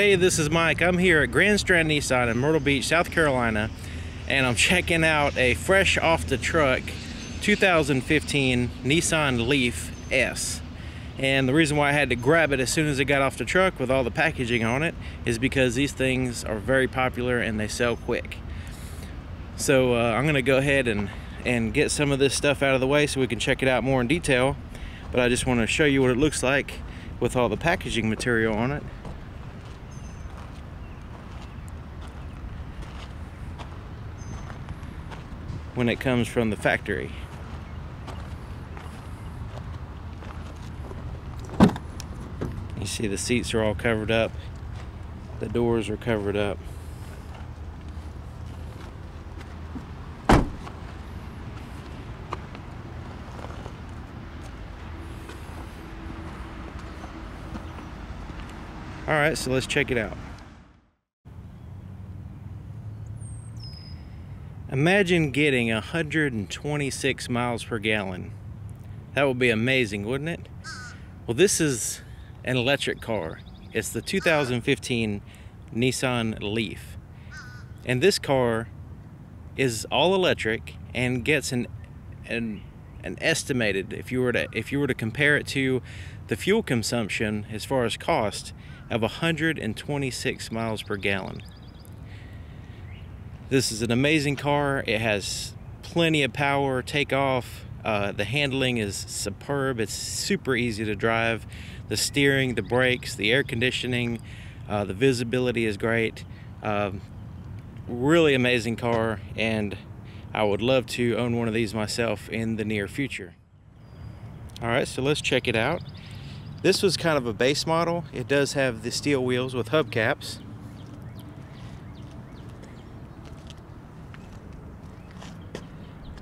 Hey, this is Mike. I'm here at Grand Strand Nissan in Myrtle Beach, South Carolina, and I'm checking out a fresh off the truck 2015 Nissan Leaf S. And the reason why I had to grab it as soon as it got off the truck with all the packaging on it is because these things are very popular and they sell quick. So I'm gonna go ahead and get some of this stuff out of the way so we can check it out more in detail. But I just want to show you what it looks like with all the packaging material on it. When it comes from the factory. You see the seats are all covered up, the doors are covered up. All right, so let's check it out. Imagine getting 126 miles per gallon. That would be amazing, wouldn't it? Well, this is an electric car. It's the 2015 Nissan Leaf. And this car is all electric and gets an estimated, if you were to compare it to the fuel consumption as far as cost, of 126 miles per gallon. This is an amazing car. It has plenty of power, takeoff. The handling is superb. It's super easy to drive. The steering, the brakes, the air conditioning, the visibility is great. Really amazing car, and I would love to own one of these myself in the near future. All right, so let's check it out. This was kind of a base model. It does have the steel wheels with hubcaps.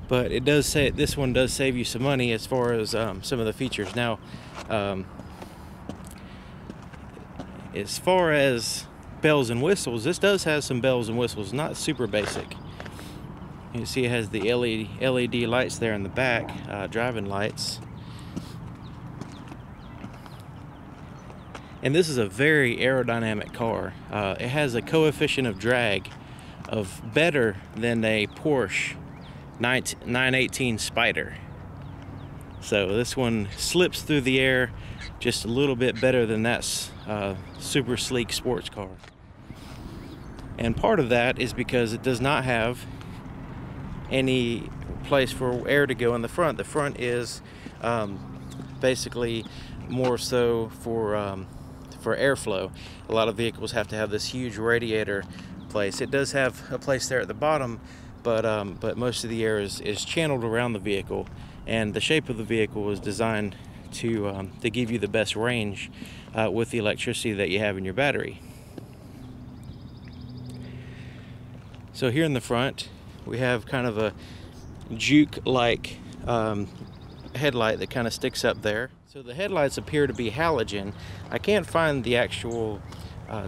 But it does say this one does save you some money as far as some of the features. Now, as far as bells and whistles, this does have some bells and whistles, not super basic. You see it has the LED lights there in the back, driving lights. And this is a very aerodynamic car. It has a coefficient of drag of better than a Porsche 918 Spider. So this one slips through the air just a little bit better than that super sleek sports car. And part of that is because it does not have any place for air to go in the front. The front is basically more so for airflow. A lot of vehicles have to have this huge radiator place. It does have a place there at the bottom, but most of the air is channeled around the vehicle, and the shape of the vehicle was designed to give you the best range with the electricity that you have in your battery. So here in the front we have kind of a juke-like headlight that kind of sticks up there. So the headlights appear to be halogen. I can't find the actual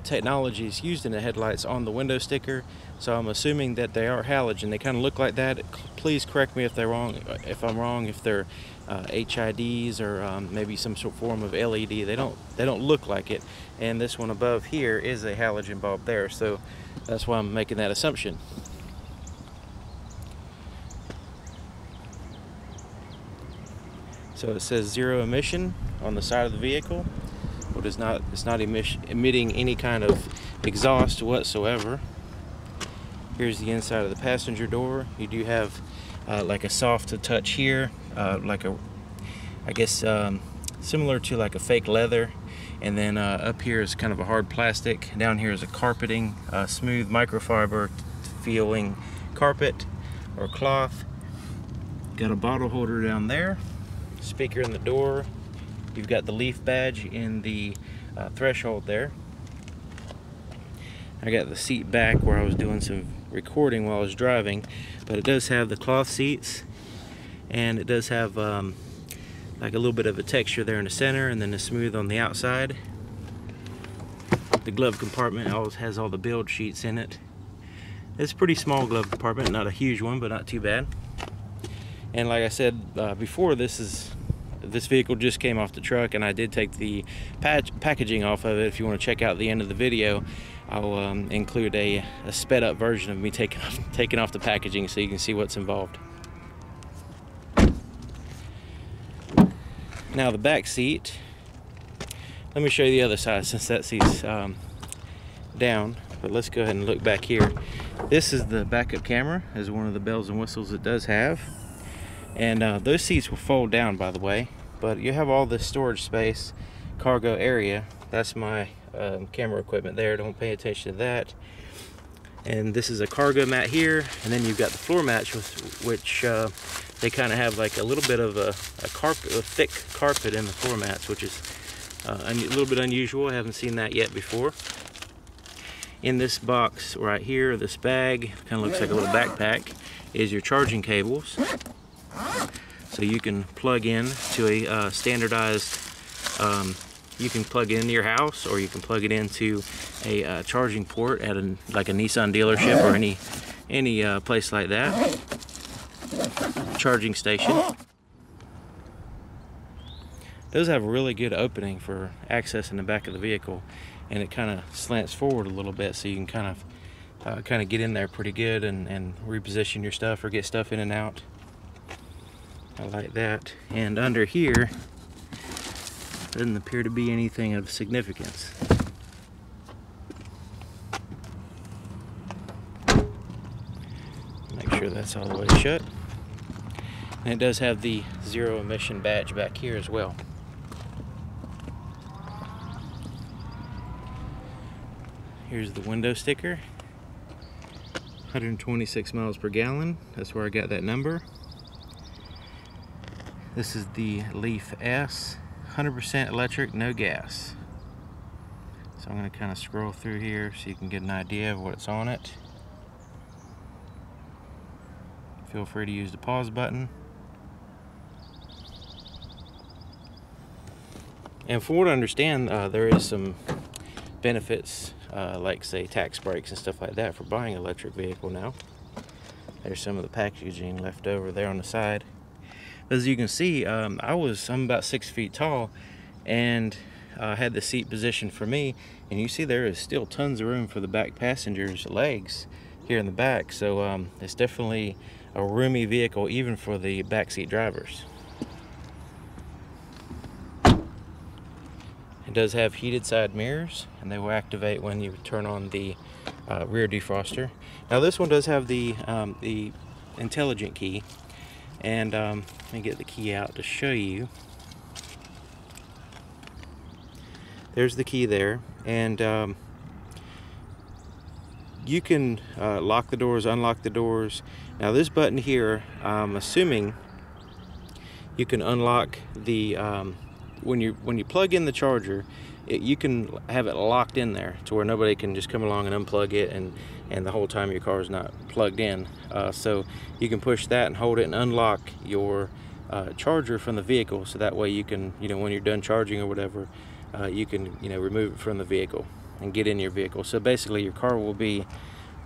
technologies used in the headlights on the window sticker, so I'm assuming that they are halogen. They kind of look like that. Please correct me if they're wrong, if I'm wrong, if they're HIDs or maybe some sort of form of LED. They don't look like it. And this one above here is a halogen bulb there, so that's why I'm making that assumption. So it says zero emission on the side of the vehicle. Well, it's not emitting any kind of exhaust whatsoever. Here's the inside of the passenger door. You do have like a soft touch here, similar to like a fake leather, and then up here is kind of a hard plastic. Down here is a carpeting, smooth microfiber feeling carpet or cloth. Got a bottle holder down there, speaker in the door. You've got the Leaf badge in the threshold there. I got the seat back where I was doing some recording while I was driving, but it does have the cloth seats, and it does have like a little bit of a texture there in the center, and then a smooth on the outside. The glove compartment always has all the build sheets in it. It's a pretty small glove compartment, not a huge one, but not too bad. And like I said before, this is This vehicle just came off the truck, and I did take the packaging off of it. If you want to check out the end of the video, I'll include a sped up version of me taking off the packaging so you can see what's involved. Now the back seat, let me show you the other side since that seat's down, but let's go ahead and look back here. This is the backup camera, is one of the bells and whistles it does have. And those seats will fold down, by the way, but you have all this storage space, cargo area. That's my camera equipment there, don't pay attention to that. And this is a cargo mat here, and then you've got the floor mat, which they kind of have like a little bit of a thick carpet in the floor mats, which is a little bit unusual. I haven't seen that yet before. In this box right here, this bag, kind of looks like a little backpack, is your charging cables. So you can plug in to a standardized, you can plug it into your house, or you can plug it into a charging port at like a Nissan dealership or any place like that. Charging station. Those have a really good opening for access in the back of the vehicle, and it kind of slants forward a little bit, so you can kind of get in there pretty good and reposition your stuff or get stuff in and out. I like that. And under here, doesn't appear to be anything of significance. Make sure that's all the way shut. And it does have the zero emission badge back here as well. Here's the window sticker. 126 miles per gallon. That's where I got that number. This is the Leaf S. 100% electric, no gas. So I'm going to kind of scroll through here so you can get an idea of what's on it. Feel free to use the pause button. And from what I understand, there is some benefits, like say tax breaks and stuff like that for buying an electric vehicle now. There's some of the packaging left over there on the side. As you can see, I'm about 6 feet tall, and had the seat positioned for me, and you see there is still tons of room for the back passenger's legs here in the back, so it's definitely a roomy vehicle even for the backseat drivers. It does have heated side mirrors, and they will activate when you turn on the rear defroster. Now this one does have the intelligent key. And let me get the key out to show you. There's the key there, and you can lock the doors, unlock the doors. Now this button here, I'm assuming you can unlock the when you plug in the charger, you can have it locked in there to where nobody can just come along and unplug it, and the whole time your car is not plugged in. So you can push that and hold it and unlock your charger from the vehicle, so that way you can, when you're done charging or whatever, you can, remove it from the vehicle and get in your vehicle. So basically your car will be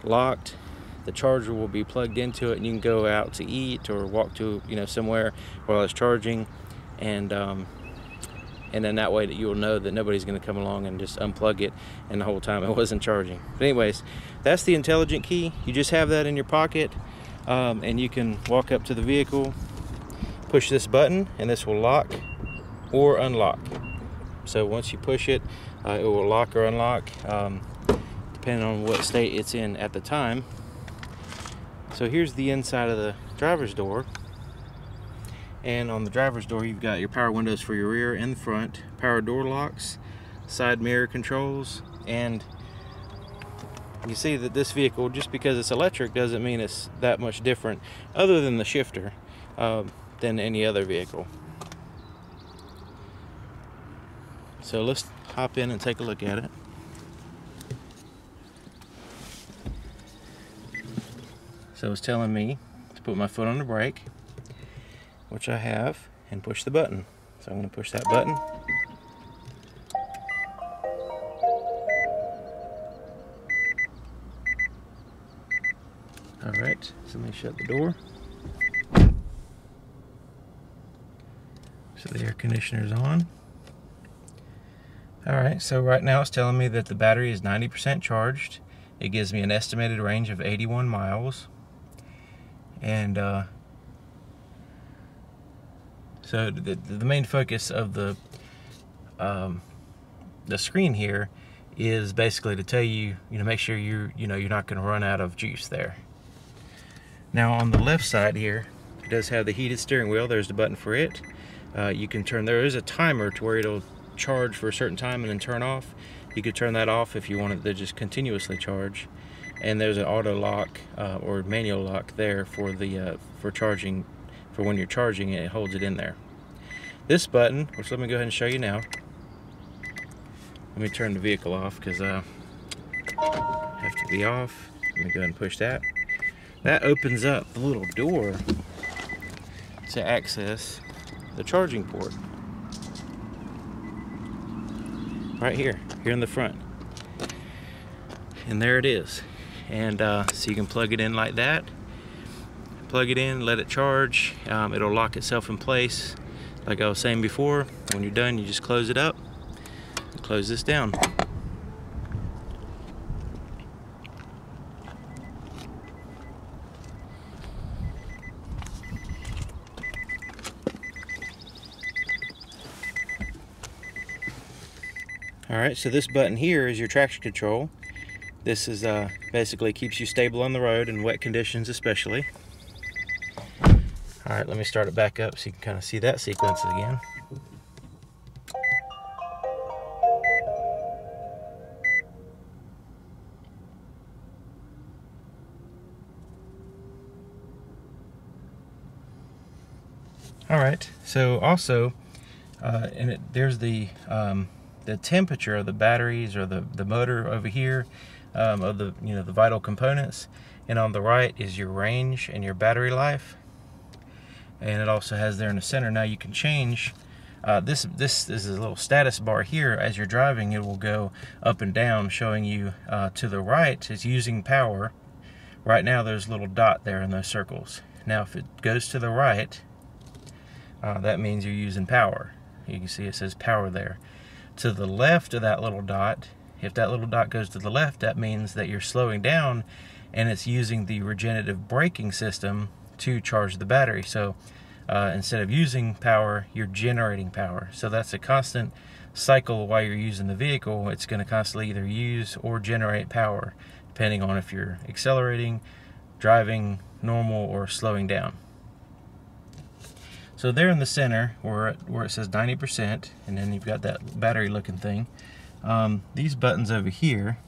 locked, the charger will be plugged into it, and you can go out to eat or walk to, somewhere while it's charging, and then that way that you'll know that nobody's going to come along and just unplug it, and the whole time it wasn't charging. But anyways, that's the intelligent key. You just have that in your pocket, and you can walk up to the vehicle, push this button, and this will lock or unlock. So once you push it, it will lock or unlock, depending on what state it's in at the time. So here's the inside of the driver's door. And on the driver's door, you've got your power windows for your rear and front, power door locks, side mirror controls, and you see that this vehicle, just because it's electric, doesn't mean it's that much different, other than the shifter, than any other vehicle. So let's hop in and take a look at it. So it's telling me to put my foot on the brake, which I have, and push the button. So I'm going to push that button. All right, so let me shut the door. So the air conditioner's on. Alright, so right now it's telling me that the battery is 90% charged. It gives me an estimated range of 81 miles. And so the main focus of the screen here is basically to tell you, make sure you're not going to run out of juice there. Now on the left side here, it does have the heated steering wheel. There's the button for it. You can turn, there is a timer to where it'll charge for a certain time and then turn off. You could turn that off if you wanted to just continuously charge. And there's an auto lock or manual lock there for the for charging, for when you're charging it, it holds it in there. This button, which let me go ahead and show you now. Let me turn the vehicle off because I have to be off. Let me go ahead and push that. That opens up the little door to access the charging port. Right here, here in the front. And there it is. And so you can plug it in like that. Plug it in, let it charge. It'll lock itself in place. Like I was saying before, when you're done, you just close it up. Close this down. Alright, so this button here is your traction control. This is basically keeps you stable on the road in wet conditions especially. Alright, let me start it back up so you can kind of see that sequence again. Alright, so also, there's the temperature of the batteries or the motor over here, of the the vital components, and on the right is your range and your battery life, and it also has there in the center. Now you can change this is a little status bar here. As you're driving, it will go up and down, showing you to the right it's using power. Right now there's a little dot there in those circles. Now if it goes to the right, that means you're using power. You can see it says power there. To the left of that little dot, if that little dot goes to the left, that means that you're slowing down and it's using the regenerative braking system to charge the battery. So instead of using power, you're generating power. So that's a constant cycle while you're using the vehicle. It's going to constantly either use or generate power, depending on if you're accelerating, driving, normal, or slowing down. So there in the center, where it says 90%, and then you've got that battery-looking thing. These buttons over here,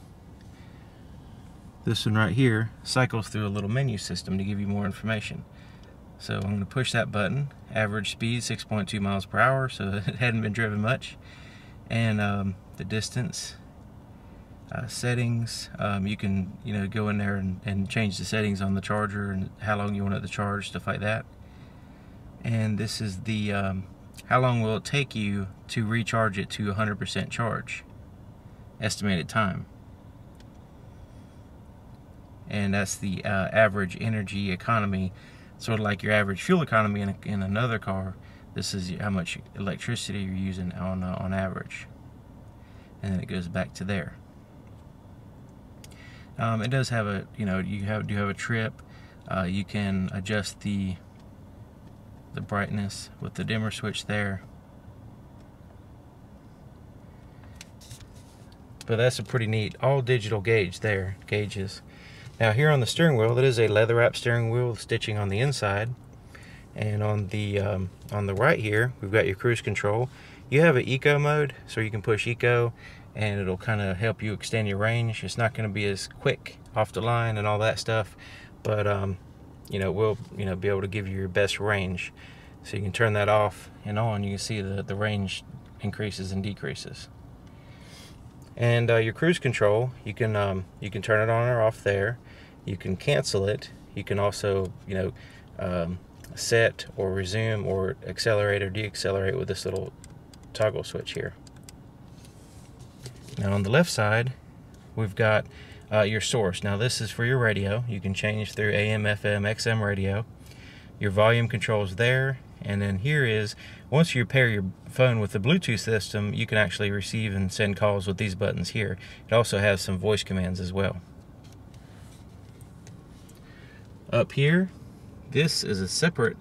this one right here, cycles through a little menu system to give you more information. So I'm going to push that button. Average speed 6.2 miles per hour, so it hadn't been driven much. And the distance settings, you can go in there and change the settings on the charger and how long you want it to charge, stuff like that. And this is the how long will it take you to recharge it to 100% charge, estimated time. And that's the average energy economy, sort of like your average fuel economy in another car. This is how much electricity you're using on average. And then it goes back to there. It does have a, you do have a trip. You can adjust the brightness with the dimmer switch there. But that's a pretty neat all digital gauge there, gauges. Now here on the steering wheel, that is a leather wrap steering wheel with stitching on the inside. And on the right here, we've got your cruise control. You have an eco mode, so you can push eco and it'll kind of help you extend your range. It's not going to be as quick off the line and all that stuff, but we'll be able to give you your best range. So you can turn that off and on. You can see the range increases and decreases. And your cruise control, you can turn it on or off there. You can cancel it. You can also set or resume or accelerate or deaccelerate with this little toggle switch here. Now on the left side, we've got your source. Now this is for your radio. You can change through AM, FM, XM radio. Your volume controls there, And then here is, once you pair your phone with the Bluetooth system, you can actually receive and send calls with these buttons here. It also has some voice commands as well. Up here, this is a separate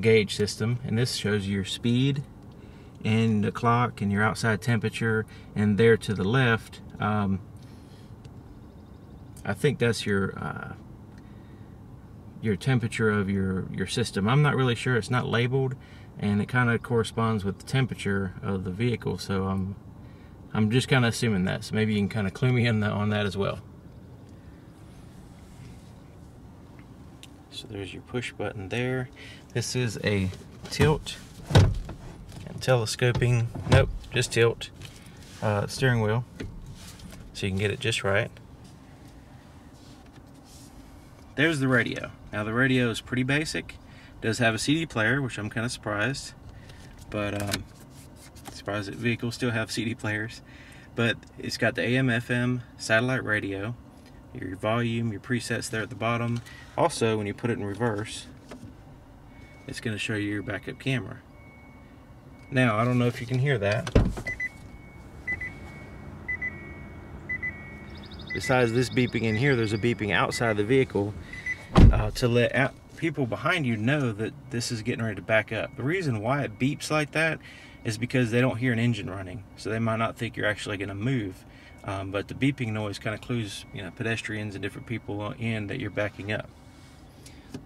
gauge system, and this shows your speed and the clock and your outside temperature. And there to the left, I think that's your temperature of your system. I'm not really sure, it's not labeled, and it kind of corresponds with the temperature of the vehicle, so I'm just kind of assuming that, so maybe you can kind of clue me in on that as well. So there's your push button there. This is a tilt and telescoping, nope, just tilt steering wheel, so you can get it just right. There's the radio. Now the radio is pretty basic. It does have a CD player, which I'm kind of surprised, but surprised that vehicles still have CD players. But it's got the AM, FM, satellite radio, your volume, your presets there at the bottom. Also, when you put it in reverse, it's going to show you your backup camera. Now, I don't know if you can hear that. Besides this beeping in here, there's a beeping outside the vehicle to let people behind you know that this is getting ready to back up. The reason why it beeps like that is because they don't hear an engine running, so they might not think you're actually going to move. But the beeping noise kind of clues, you know, pedestrians and different people in that you're backing up.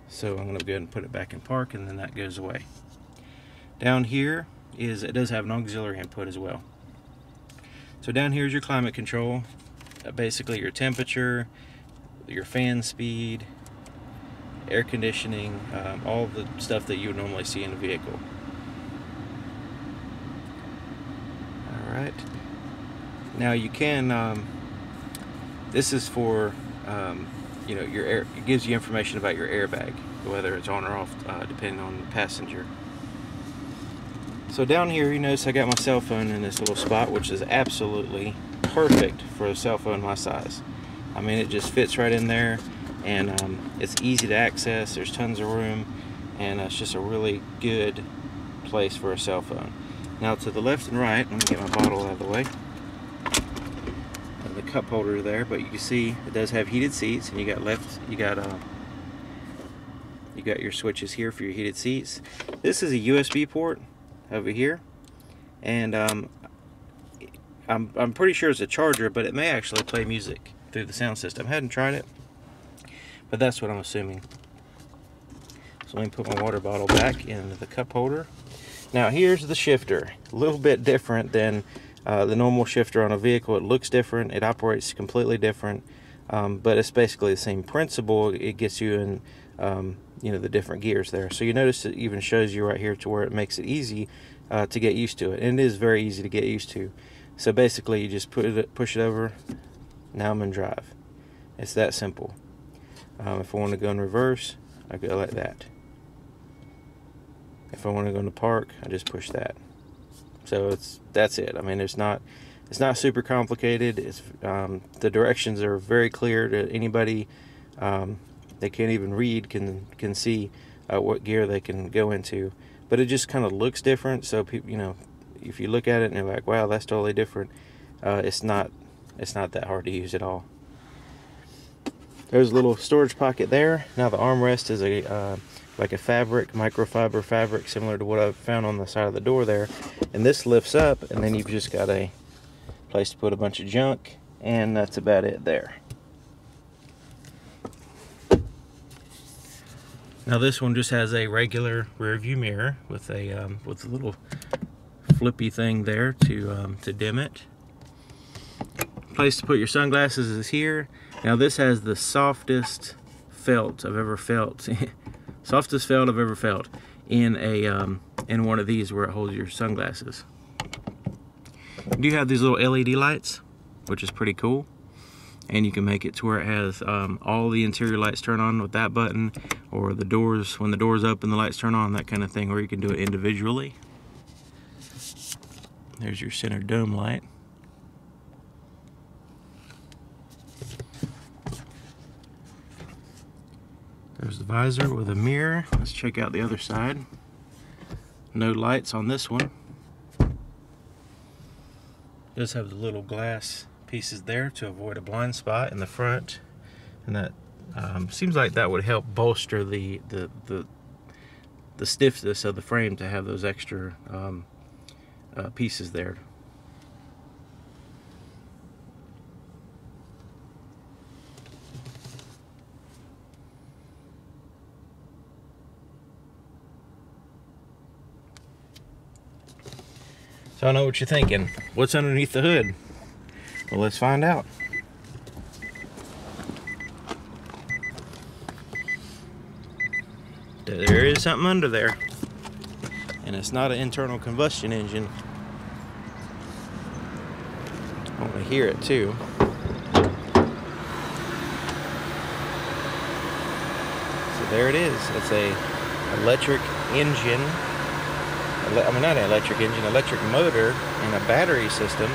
So I'm going to go ahead and put it back in park, and then that goes away. Down here is, it does have an auxiliary input as well. So down here is your climate control. Basically your temperature, your fan speed, air conditioning, all the stuff that you would normally see in a vehicle. All right, now you can, this is for, you know, your air, it gives you information about your airbag, whether it's on or off, depending on the passenger. So down here, you notice I got my cell phone in this little spot, which is absolutely perfect for a cell phone my size. I mean, it just fits right in there, and it's easy to access. There's tons of room, and it's just a really good place for a cell phone. Now to the left and right, let me get my bottle out of the way. The cup holder there, but you can see it does have heated seats, and you got left, you got your switches here for your heated seats. This is a USB port over here, and I'm pretty sure it's a charger, but it may actually play music through the sound system. I hadn't tried it, but that's what I'm assuming. So let me put my water bottle back into the cup holder. Now here's the shifter. A little bit different than the normal shifter on a vehicle. It looks different. It operates completely different, but it's basically the same principle. It gets you in, you know, the different gears there. So you notice it even shows you right here to where it makes it easy to get used to it. And it is very easy to get used to. So basically, you just push it over. Now I'm in drive. It's that simple. If I want to go in reverse, I go like that. If I want to go into park, I just push that. So that's it. I mean, it's not super complicated. It's the directions are very clear to anybody. They can't even read can see what gear they can go into. But it just kind of looks different. So people, you know, if you look at it and you're like, wow, that's totally different, it's not that hard to use at all. There's a little storage pocket there. Now the armrest is a like a fabric, microfiber fabric, similar to what I've found on the side of the door there, and this lifts up, and then you've just got a place to put a bunch of junk, and that's about it there. Now this one just has a regular rear view mirror with a little flippy thing there to dim it. Place to put your sunglasses is here. Now this has the softest felt I've ever felt, softest felt I've ever felt in a in one of these where it holds your sunglasses. You do have these little LED lights, which is pretty cool, and you can make it to where it has all the interior lights turn on with that button, or the doors, when the doors open, the lights turn on, that kind of thing, or you can do it individually. There's your center dome light. There's the visor with a mirror. Let's check out the other side. No lights on this one. It does have the little glass pieces there to avoid a blind spot in the front, and that seems like that would help bolster the stiffness of the frame to have those extra pieces there. So I know what you're thinking. What's underneath the hood? Well, let's find out. There is something under there, and it's not an internal combustion engine. I want to hear it too. So there it is. It's an electric engine. I mean, not an electric engine, electric motor and a battery system.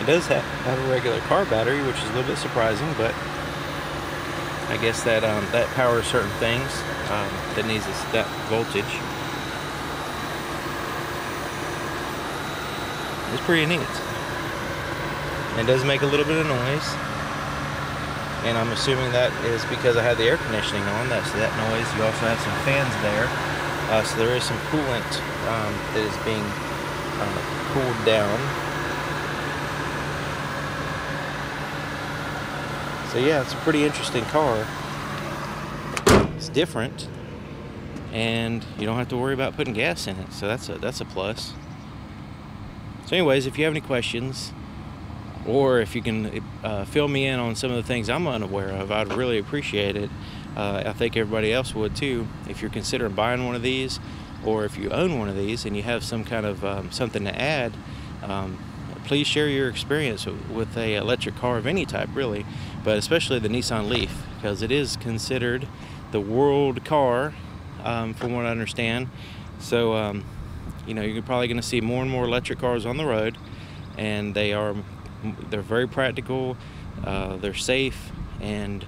It does have a regular car battery, which is a little bit surprising, but I guess that that powers certain things that needs that voltage. It's pretty neat. It does make a little bit of noise, and I'm assuming that is because I had the air conditioning on. That's that noise. You also have some fans there. So there is some coolant that is being cooled down. So yeah, it's a pretty interesting car. It's different, and you don't have to worry about putting gas in it. So that's a plus. So anyways, if you have any questions, or if you can fill me in on some of the things I'm unaware of, I'd really appreciate it. I think everybody else would too. If you're considering buying one of these, or if you own one of these and you have some kind of something to add, please share your experience with a electric car of any type, really, but especially the Nissan Leaf, because it is considered the world car, from what I understand. So you know, you're probably going to see more and more electric cars on the road, and they're very practical, they're safe, and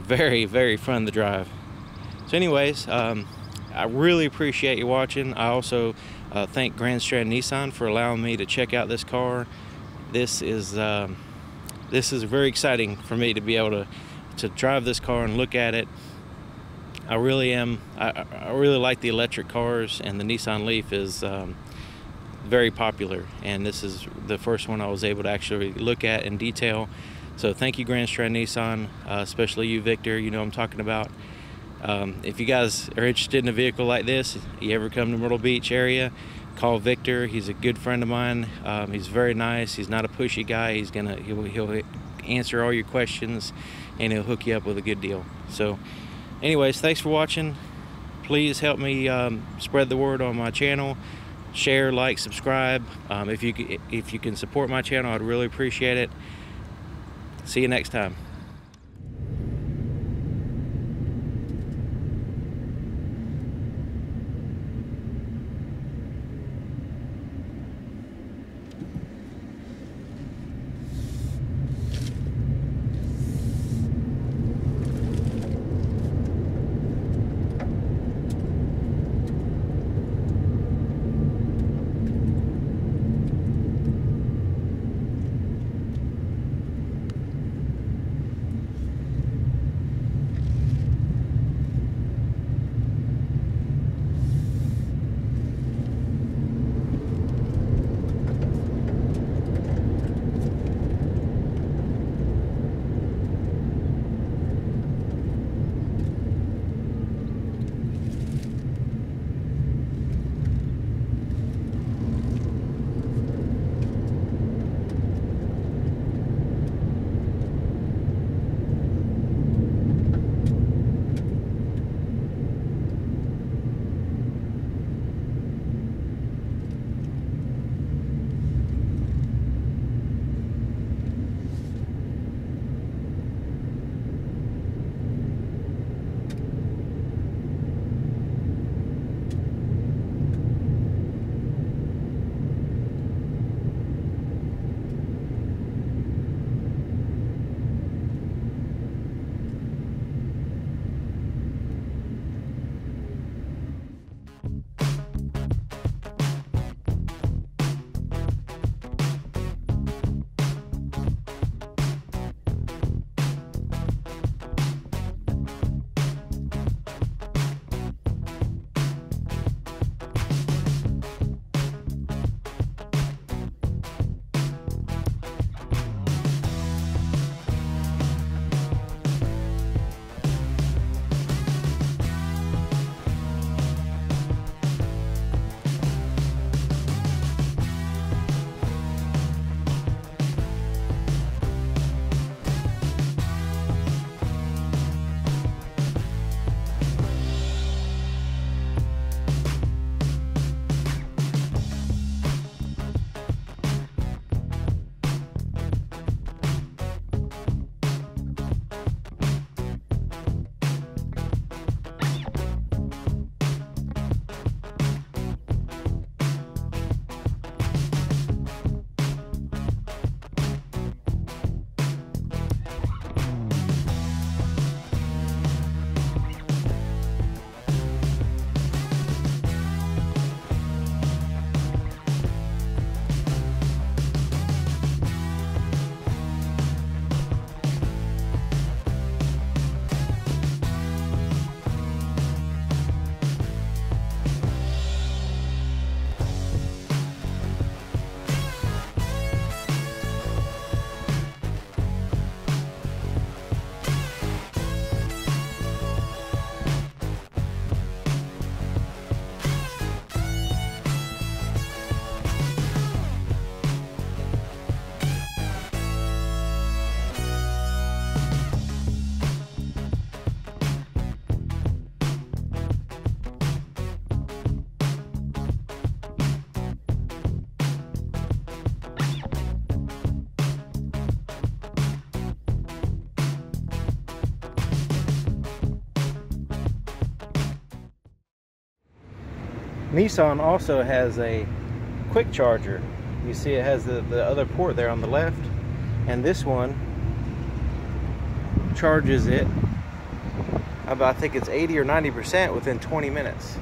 very, very fun to drive. So anyways, I really appreciate you watching. I also thank Grand Strand Nissan for allowing me to check out this car. This is very exciting for me to be able to drive this car and look at it. I really like the electric cars, and the Nissan Leaf is very popular, and this is the first one I was able to actually look at in detail. So thank you, Grand Strand Nissan, especially you, Victor. You know I'm talking about. If you guys are interested in a vehicle like this, you ever come to Myrtle Beach area, call Victor. He's a good friend of mine. He's very nice. He's not a pushy guy. He'll answer all your questions, and he'll hook you up with a good deal. So anyways, thanks for watching. Please help me spread the word on my channel. Share, like, subscribe. If you can support my channel, I'd really appreciate it. See you next time. Nissan also has a quick charger. You see it has the other port there on the left, and this one charges it about, I think it's 80 or 90% within 20 minutes.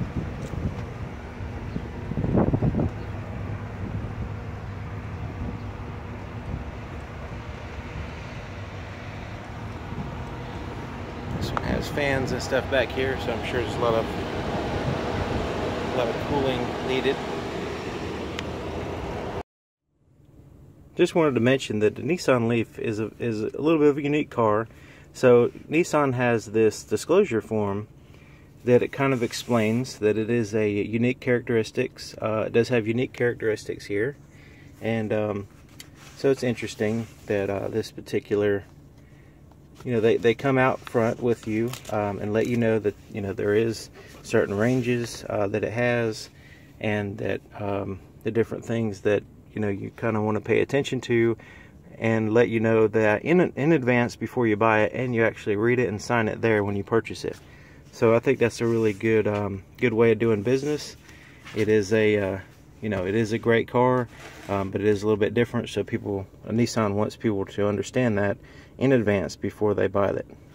This one has fans and stuff back here, so I'm sure there's a lot of cooling needed. Just wanted to mention that the Nissan Leaf is a little bit of a unique car. So Nissan has this disclosure form that it kind of explains that it is a unique characteristics. It does have unique characteristics here, and so it's interesting that this particular, they come out front with you and let you know that there is certain ranges that it has, and that the different things that you kind of want to pay attention to, and let you know that in advance before you buy it, and you actually read it and sign it there when you purchase it. So I think that's a really good good way of doing business. It is a it is a great car, but it is a little bit different. So Nissan wants people to understand that in advance before they buy it.